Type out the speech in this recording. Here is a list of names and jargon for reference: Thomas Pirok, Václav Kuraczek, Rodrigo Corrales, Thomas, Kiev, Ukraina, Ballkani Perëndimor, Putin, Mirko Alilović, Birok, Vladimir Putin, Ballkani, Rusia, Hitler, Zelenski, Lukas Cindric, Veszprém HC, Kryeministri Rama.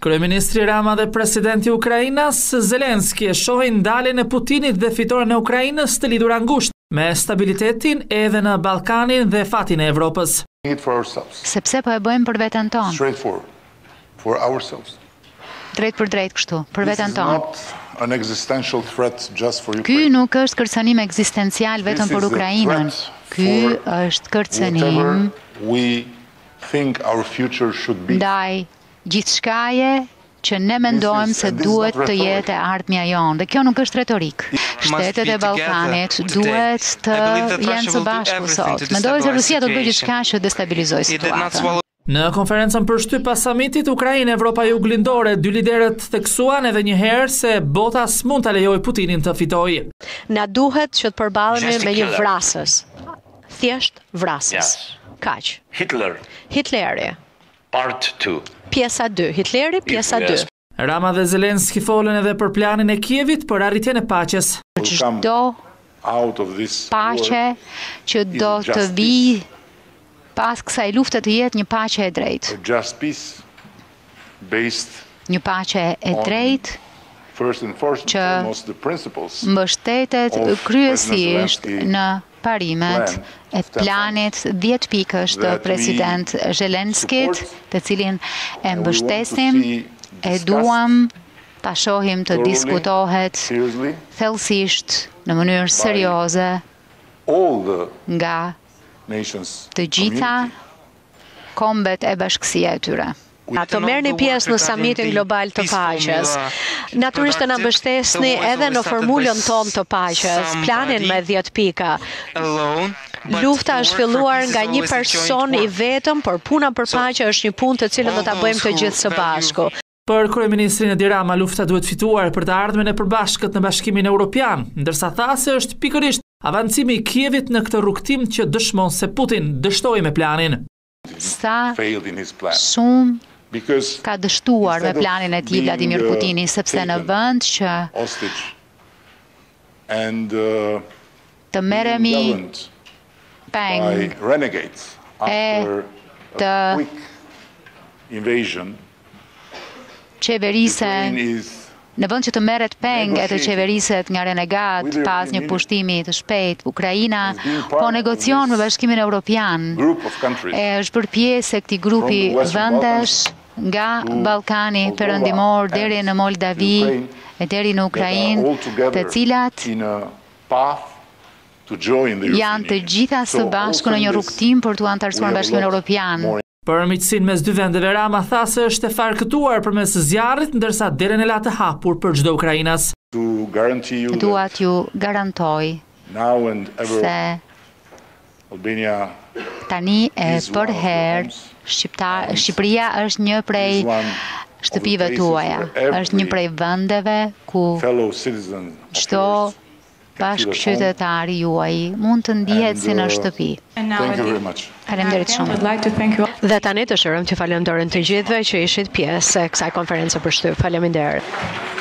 Kryeministri Rama dhe presidenti Ukrainas Zelenski e shohin daljen e Putinit dhe fitoren e Ukrainës të lidhur angusht me stabilitetin edhe në Ballkanin dhe fatin e Evropës. Sepse po e bëjmë për veten tonë. Drejt për drejt kështu, për veten tonë. Ky nuk është kërcënim ekzistencial vetëm për Ukrainën. Ky është kërcënim ndaj gjithçkaje që ne mendojmë se duhet të jetë e ardhmja jonë. Dhe kjo nuk është retorik. Shtetet e Ballkanit duhet të jenë së bashku sot. Mendoj se Rusia do të bëjë gjithçka që destabilizojë situatën. Në konferencën për shtyp pas samitit Ukrainë Evropa Juglindore, dy liderët theksuan edhe një herë se bota s'mund ta lejojë Putinin të fitojë. Na duhet që të përballemi me një vrasës. Thjesht vrasës. Kaq. Hitleri. Part 2. Pjesa 2. Hitleri, pjesa 2. Rama dhe Zelenski folën edhe për planin e Kievit për arritjen e paqes. Çdo paqe që do të vijë pas kësaj lufte të jetë një paqe e drejtë. Një paqe e drejtë që mbështetet kryesisht në parimet e planit 10 pikësh të president Zelenskit, të cilin e mbështesim, e duam ta shohim të diskutohet thellësisht në mënyrë serioze nga të gjitha kombet e bashkësia e tyre. Ato merrni pjesë në samitin global të paqes. Natyrisht na mbështesni edhe në formulën tonë të paqes, planin me 10 pika. Lufta është filluar nga një person i vetëm, por puna për paqe është një punë të cilën do ta bëjmë të gjithë së bashku. Për kryeministrin e Rama, lufta duhet fituar për të ardhmen e përbashkët në Bashkimin Evropian, ndërsa tha se është pikërisht avancimi i Kievit në këtë rrugtim që dëshmon se Putin dështoi me planin. Sa shumë ka dështuar me planin e tij Vladimir Putini, sepse në vend që të merremi peng e të qeverisen, në vend që të merret peng e të qeveriset nga renegat pas një pushtimi të shpejt, Ukraina po negocion me Bashkimin Evropian. Është bërë pjesë e këtij grupi vendesh nga Ballkani perëndimor deri në Moldavi e deri në Ukrainë, të cilat janë të gjitha së bashku në një rrugtim për të antarësuar në Bashkimin Evropian. Për miqësinë mes dy vendeve, Rama tha se është e farkëtuar përmes zjarrit, ndërsa derën e la të hapur për çdo ukrainas. Dua t'ju garantoj se tani e për herë Shqipëria është një prej shtëpive tuaja, është një prej vendeve ku çdo bashkëqytetari juaj mund të ndihet si në shtëpi. Faleminderit shumë. Dhe tani dëshirojmë t'ju falenderojmë të gjithëve që ishit pjesë e kësaj konference për shtyp. Faleminderit.